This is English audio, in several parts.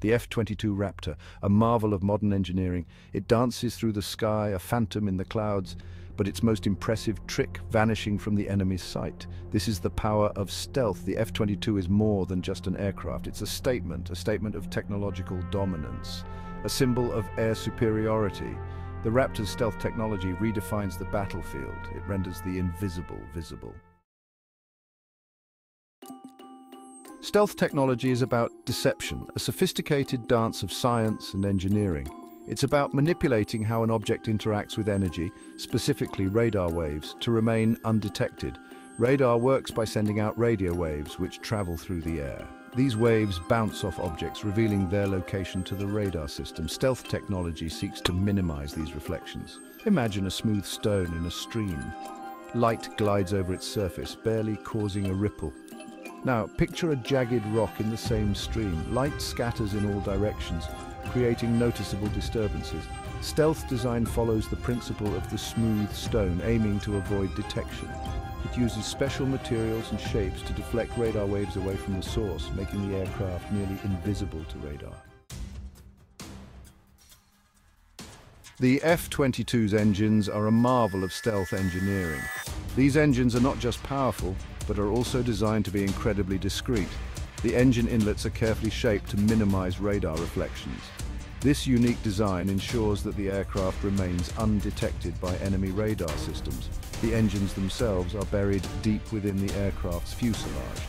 The F-22 Raptor, a marvel of modern engineering. It dances through the sky, a phantom in the clouds, but its most impressive trick, vanishing from the enemy's sight. This is the power of stealth. The F-22 is more than just an aircraft. It's a statement of technological dominance, a symbol of air superiority. The Raptor's stealth technology redefines the battlefield. It renders the invisible visible. Stealth technology is about deception, a sophisticated dance of science and engineering. It's about manipulating how an object interacts with energy, specifically radar waves, to remain undetected. Radar works by sending out radio waves, which travel through the air. These waves bounce off objects, revealing their location to the radar system. Stealth technology seeks to minimize these reflections. Imagine a smooth stone in a stream. Light glides over its surface, barely causing a ripple. Now, picture a jagged rock in the same stream. Light scatters in all directions, creating noticeable disturbances. Stealth design follows the principle of the smooth stone, aiming to avoid detection. It uses special materials and shapes to deflect radar waves away from the source, making the aircraft nearly invisible to radar. The F-22's engines are a marvel of stealth engineering. These engines are not just powerful, but are also designed to be incredibly discreet. The engine inlets are carefully shaped to minimize radar reflections. This unique design ensures that the aircraft remains undetected by enemy radar systems. The engines themselves are buried deep within the aircraft's fuselage.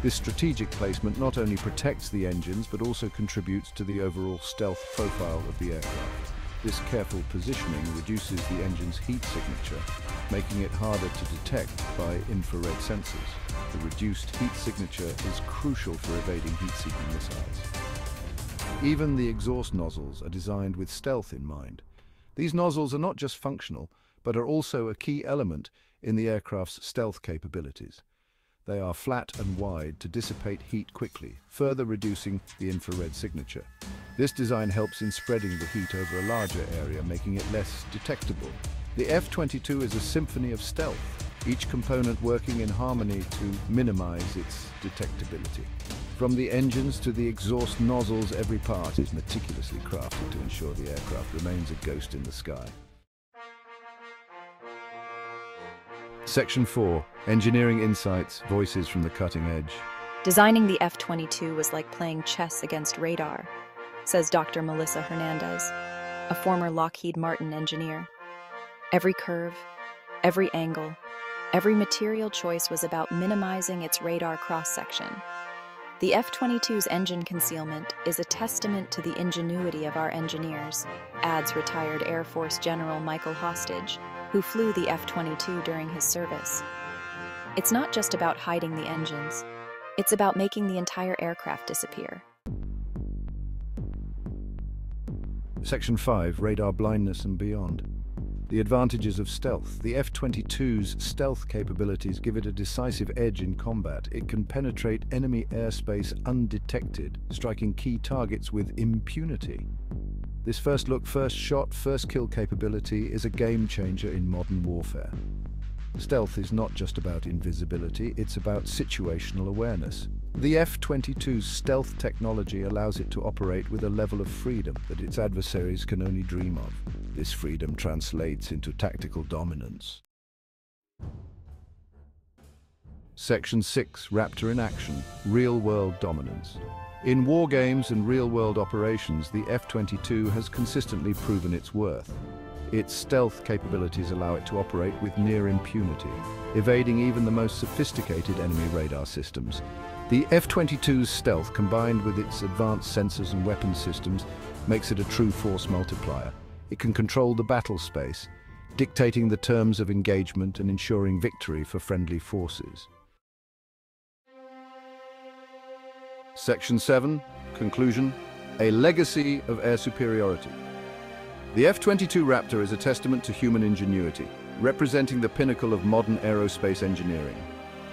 This strategic placement not only protects the engines, but also contributes to the overall stealth profile of the aircraft. This careful positioning reduces the engine's heat signature, making it harder to detect by infrared sensors. The reduced heat signature is crucial for evading heat-seeking missiles. Even the exhaust nozzles are designed with stealth in mind. These nozzles are not just functional, but are also a key element in the aircraft's stealth capabilities. They are flat and wide to dissipate heat quickly, further reducing the infrared signature. This design helps in spreading the heat over a larger area, making it less detectable. The F-22 is a symphony of stealth, each component working in harmony to minimize its detectability. From the engines to the exhaust nozzles, every part is meticulously crafted to ensure the aircraft remains a ghost in the sky. Section 4. Engineering Insights, Voices from the Cutting Edge. Designing the F-22 was like playing chess against radar, says Dr. Melissa Hernandez, a former Lockheed Martin engineer. Every curve, every angle, every material choice was about minimizing its radar cross-section. The F-22's engine concealment is a testament to the ingenuity of our engineers, adds retired Air Force General Michael Hostage, who flew the F-22 during his service. It's not just about hiding the engines. It's about making the entire aircraft disappear. Section 5, Radar Blindness and Beyond. The advantages of stealth. The F-22's stealth capabilities give it a decisive edge in combat. It can penetrate enemy airspace undetected, striking key targets with impunity. This first look, first shot, first kill capability is a game changer in modern warfare. Stealth is not just about invisibility, it's about situational awareness. The F-22's stealth technology allows it to operate with a level of freedom that its adversaries can only dream of. This freedom translates into tactical dominance. Section 6, Raptor in Action, Real-World Dominance. In war games and real-world operations, the F-22 has consistently proven its worth. Its stealth capabilities allow it to operate with near impunity, evading even the most sophisticated enemy radar systems. The F-22's stealth, combined with its advanced sensors and weapon systems, makes it a true force multiplier. It can control the battle space, dictating the terms of engagement and ensuring victory for friendly forces. Section 7, Conclusion, A Legacy of Air Superiority. The F-22 Raptor is a testament to human ingenuity, representing the pinnacle of modern aerospace engineering.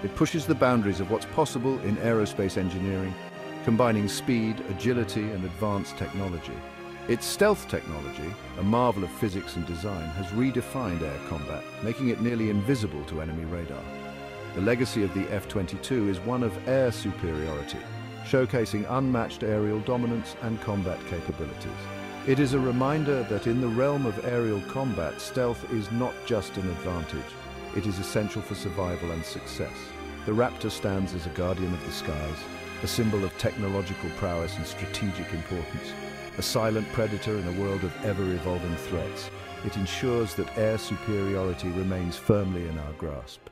It pushes the boundaries of what's possible in aerospace engineering, combining speed, agility, and advanced technology. Its stealth technology, a marvel of physics and design, has redefined air combat, making it nearly invisible to enemy radar. The legacy of the F-22 is one of air superiority, showcasing unmatched aerial dominance and combat capabilities. It is a reminder that in the realm of aerial combat, stealth is not just an advantage, it is essential for survival and success. The Raptor stands as a guardian of the skies, a symbol of technological prowess and strategic importance. A silent predator in a world of ever-evolving threats, it ensures that air superiority remains firmly in our grasp.